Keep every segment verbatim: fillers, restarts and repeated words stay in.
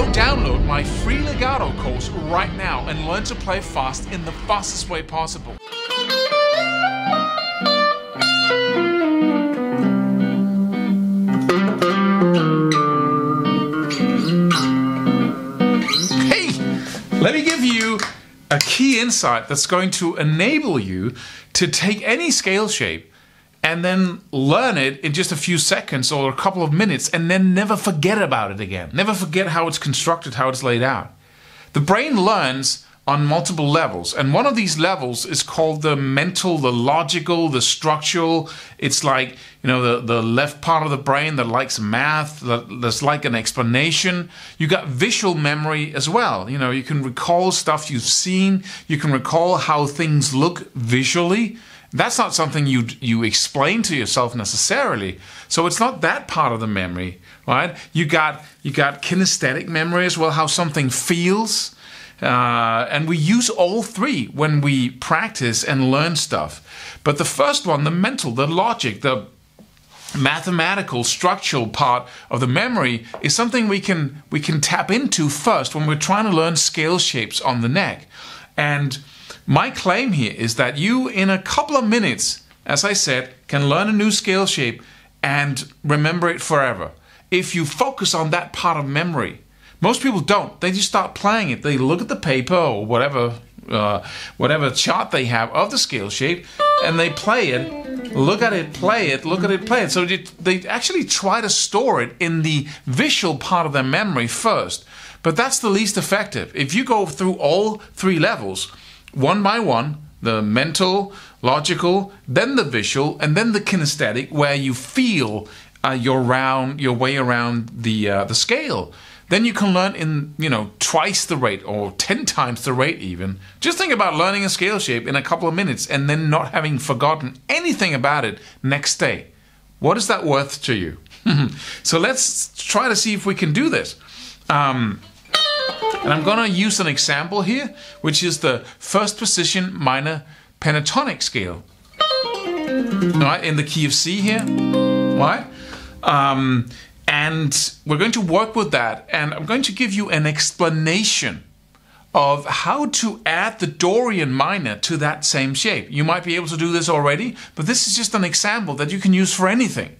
Go download my free legato course right now and learn to play fast in the fastest way possible. Let me give you a key insight that's going to enable you to take any scale shape and then learn it in just a few seconds or a couple of minutes and then never forget about it again. Never forget how it's constructed, how it's laid out. The brain learns on multiple levels, and one of these levels is called the mental, the logical, the structural. It's like, you know, the, the left part of the brain that likes math, that's like an explanation. You got visual memory as well. You know, you can recall stuff you've seen, you can recall how things look visually. That's not something you you explain to yourself necessarily. So it's not that part of the memory, right? You got you got kinesthetic memory as well, how something feels. Uh, and we use all three when we practice and learn stuff. But the first one, the mental, the logic, the mathematical, structural part of the memory is something we can we can tap into first when we're trying to learn scale shapes on the neck. And my claim here is that you, in a couple of minutes, as I said, can learn a new scale shape and remember it forever if you focus on that part of memory. Most people don't. They just start playing it. They look at the paper or whatever, uh, whatever chart they have of the scale shape, and they play it, look at it, play it, look at it, play it. So they actually try to store it in the visual part of their memory first. But that's the least effective. If you go through all three levels, one by one, the mental, logical, then the visual, and then the kinesthetic, where you feel uh, your round, your way around the uh, the scale. Then you can learn in, you know, twice the rate or ten times the rate even. Just think about learning a scale shape in a couple of minutes and then not having forgotten anything about it next day. What is that worth to you? So let's try to see if we can do this. Um, and I'm gonna use an example here, which is the first position minor pentatonic scale. All right, in the key of C here, all right? Um, And we're going to work with that, and I'm going to give you an explanation of how to add the Dorian minor to that same shape. You might be able to do this already, but this is just an example that you can use for anything.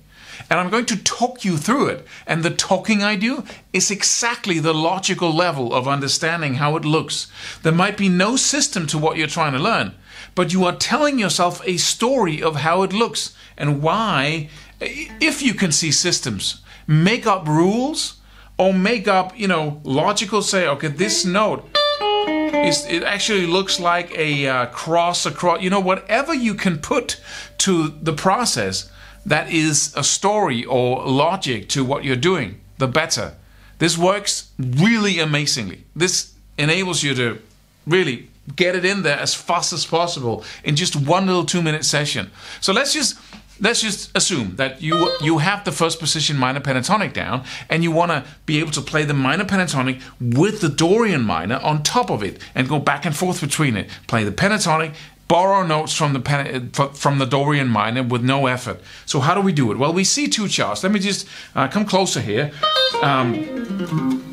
And I'm going to talk you through it, and the talking I do is exactly the logical level of understanding how it looks. There might be no system to what you're trying to learn, but you are telling yourself a story of how it looks and why, if you can see systems. Make up rules or make up, you know, logical, say, okay, this note, is, it actually looks like a uh, cross across, you know, whatever you can put to the process that is a story or logic to what you're doing, the better. This works really amazingly. This enables you to really get it in there as fast as possible in just one little two minute session. So let's just Let's just assume that you you have the first position minor pentatonic down and you want to be able to play the minor pentatonic with the Dorian minor on top of it and go back and forth between it. Play the pentatonic, borrow notes from the pen, from the Dorian minor with no effort. So how do we do it? Well, we see two charts. Let me just uh, come closer here. Um,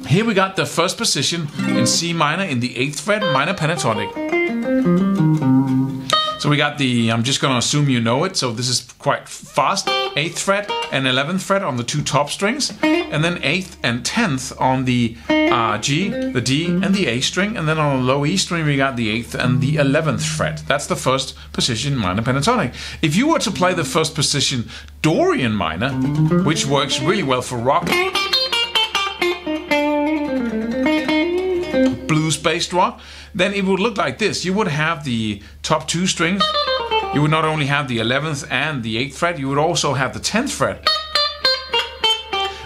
here we got the first position in C minor in the eighth fret minor pentatonic. So we got the, I'm just going to assume you know it, so this is quite fast, eighth fret and eleventh fret on the two top strings, and then eighth and tenth on the uh, G, the D and the A string, and then on the low E string we got the eighth and the eleventh fret. That's the first position minor pentatonic. If you were to play the first position Dorian minor, which works really well for rock, blues-based rock, then it would look like this. You would have the top two strings. You would not only have the eleventh and the eighth fret, you would also have the tenth fret.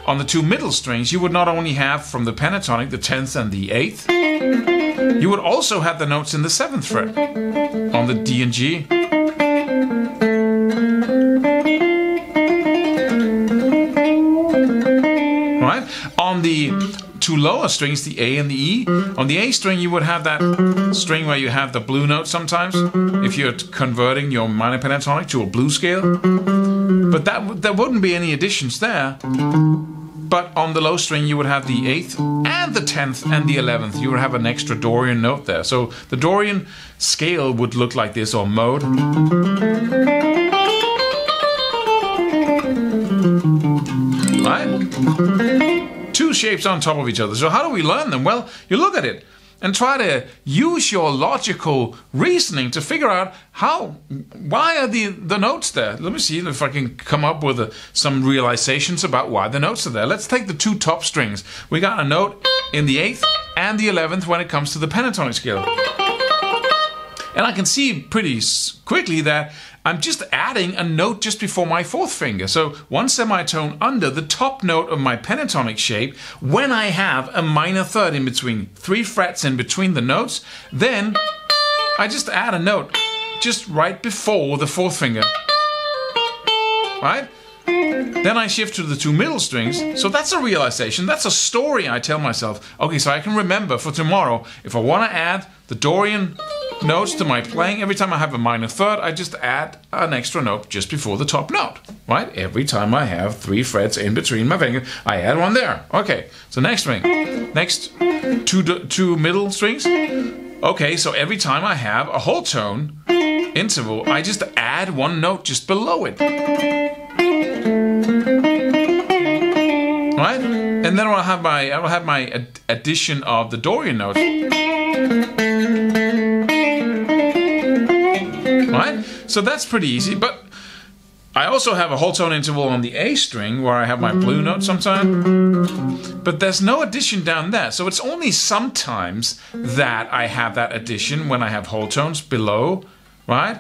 On the two middle strings, you would not only have from the pentatonic the tenth and the eighth, you would also have the notes in the seventh fret. On the D and G, right? On the two lower strings, the A and the E. On the A string, you would have that string where you have the blue note sometimes, if you're converting your minor pentatonic to a blues scale. But that, there wouldn't be any additions there. but on the low string you would have the eighth and the tenth and the eleventh. You would have an extra Dorian note there. So the Dorian scale would look like this, or mode. Right? Two shapes on top of each other. So how do we learn them? Well, you look at it and try to use your logical reasoning to figure out how, why are the, the notes there? Let me see if I can come up with a, some realizations about why the notes are there. Let's take the two top strings. We got a note in the eighth and the eleventh when it comes to the pentatonic scale. And I can see pretty quickly that I'm just adding a note just before my fourth finger. So one semitone under the top note of my pentatonic shape when I have a minor third in between, three frets in between the notes, then I just add a note just right before the fourth finger, right? Then I shift to the two middle strings. So that's a realization, that's a story I tell myself. Okay, so I can remember for tomorrow, if I want to add the Dorian notes to my playing, every time I have a minor third, I just add an extra note just before the top note, right? Every time I have three frets in between my fingers, I add one there. Okay, so next string, next two, two middle strings. Okay, so every time I have a whole tone interval, I just add one note just below it. Right? And then I'll have my, I'll have my ad addition of the Dorian notes. Right? So that's pretty easy, but I also have a whole tone interval on the A string where I have my blue note sometimes, but there's no addition down there. So it's only sometimes that I have that addition when I have whole tones below, right?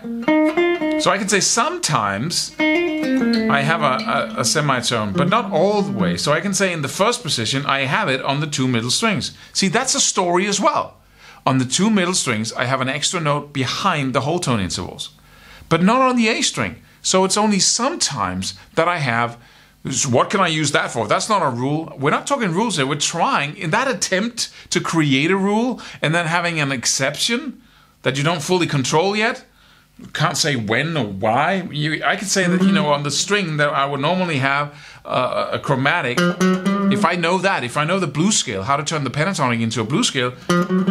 So I can say sometimes I have a, a, a semitone, but not all the way. So I can say in the first position, I have it on the two middle strings. See, that's a story as well. On the two middle strings, I have an extra note behind the whole tone intervals, but not on the A string. So it's only sometimes that I have, what can I use that for? That's not a rule. We're not talking rules here. We're trying, in that attempt to create a rule and then having an exception that you don't fully control yet, can't say when or why. You, I could say that, you know, on the string that I would normally have uh, a chromatic, if I know that, if I know the blues scale, how to turn the pentatonic into a blues scale,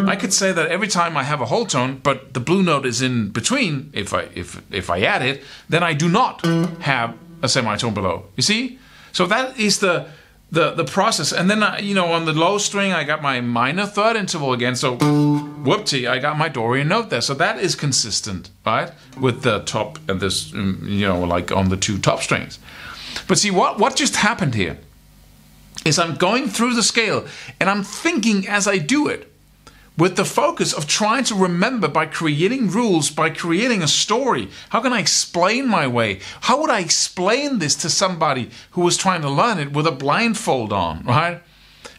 I could say that every time I have a whole tone, but the blue note is in between, if I, if, if I add it, then I do not have a semitone below. You see? So that is the, the, the process. And then, I, you know, on the low string, I got my minor third interval again, so whoopty, I got my Dorian note there. So that is consistent, right, with the top and this, you know, like on the two top strings. But see, what, what just happened here is I'm going through the scale and I'm thinking as I do it with the focus of trying to remember by creating rules, by creating a story. How can I explain my way? How would I explain this to somebody who was trying to learn it with a blindfold on, right?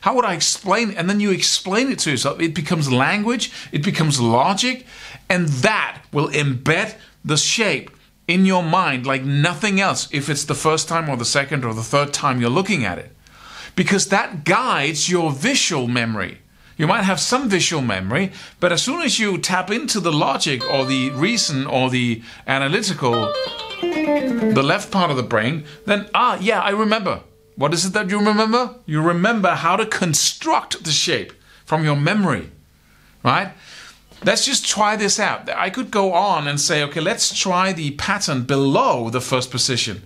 How would I explain? And then you explain it to yourself. It becomes language, it becomes logic, and that will embed the shape in your mind like nothing else if it's the first time or the second or the third time you're looking at it. Because that guides your visual memory. You might have some visual memory, but as soon as you tap into the logic or the reason or the analytical, the left part of the brain, then, ah, yeah, I remember. What is it that you remember? You remember how to construct the shape from your memory, right? Let's just try this out. I could go on and say, okay, let's try the pattern below the first position,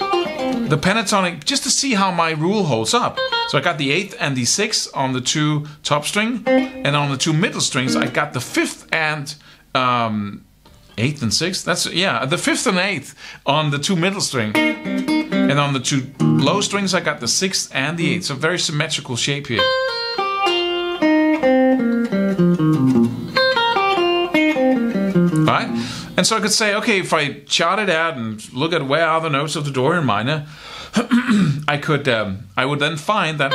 the pentatonic, just to see how my rule holds up. So I got the eighth and the sixth on the two top string, and on the two middle strings, I got the fifth and um, eighth and sixth. That's, yeah, the fifth and eighth on the two middle string. And on the two low strings, I got the sixth and the eighth. So very symmetrical shape here. Right? And so I could say, okay, if I chart it out and look at where are the notes of the Dorian minor, I could, um, I would then find that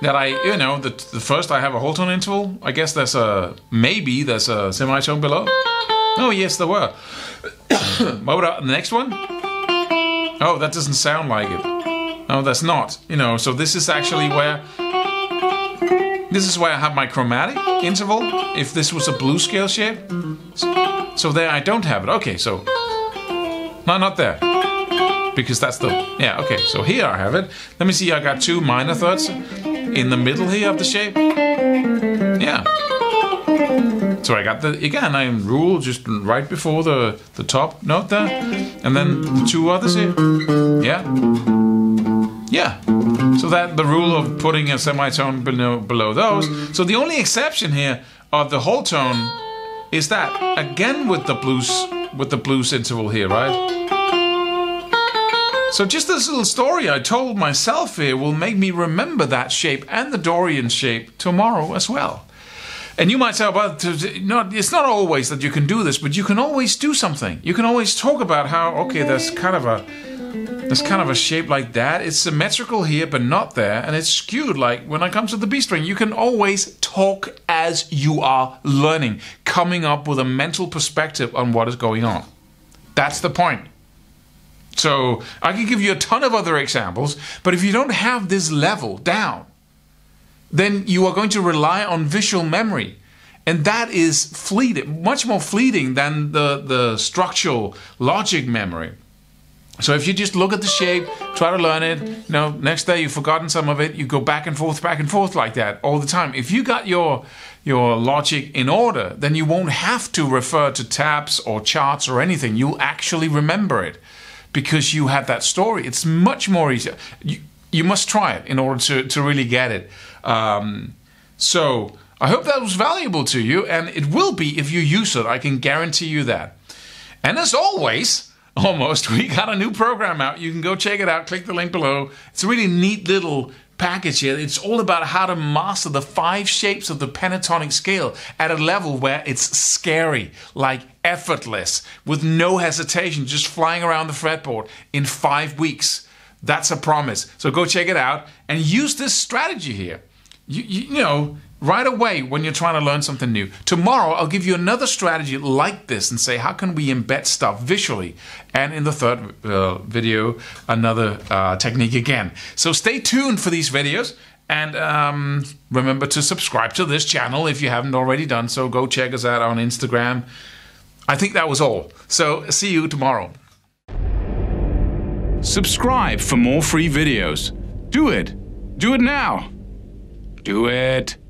that I, you know, the, the first I have a whole tone interval. I guess there's a, maybe there's a semitone below. Oh yes, there were. What would I, the next one? Oh, that doesn't sound like it. No, that's not. You know, so this is actually where, this is where I have my chromatic interval. If this was a blues scale shape, so there I don't have it. Okay, so no, not there. because that's the, yeah, okay, so here I have it. Let me see, I got two minor thirds in the middle here of the shape. Yeah. So I got the, again, I rule just right before the, the top note there, and then the two others here. Yeah. Yeah. So that the rule of putting a semitone below, below those. So the only exception here of the whole tone is that, again with the blues, with the blues interval here, right? So just this little story I told myself here will make me remember that shape and the Dorian shape tomorrow as well. And you might say, well, it's not always that you can do this, but you can always do something. You can always talk about how, okay, there's kind of a, there's kind of a shape like that. It's symmetrical here, but not there, and it's skewed. Like when I come to the B string, you can always talk as you are learning, coming up with a mental perspective on what is going on. That's the point. So I can give you a ton of other examples, but if you don't have this level down, then you are going to rely on visual memory. And that is fleeting, much more fleeting than the, the structural logic memory. So if you just look at the shape, try to learn it, you know, next day you've forgotten some of it, you go back and forth, back and forth like that all the time. If you got your, your logic in order, then you won't have to refer to tabs or charts or anything. You'll actually remember it because you have that story. It's much more easier. You, You must try it in order to, to really get it. Um, so I hope that was valuable to you, and it will be if you use it. I can guarantee you that. And as always, almost, we got a new program out. You can go check it out. Click the link below. It's a really neat little package here. It's all about how to master the five shapes of the pentatonic scale at a level where it's scary, like effortless, with no hesitation, just flying around the fretboard in five weeks. That's a promise. So go check it out and use this strategy here. You, you, you know, right away when you're trying to learn something new. Tomorrow I'll give you another strategy like this and say how can we embed stuff visually. And in the third uh, video, another uh, technique again. So stay tuned for these videos. And um, remember to subscribe to this channel if you haven't already done so. Go check us out on Instagram. I think that was all. So see you tomorrow. Subscribe for more free videos. Do it. Do it now. Do it.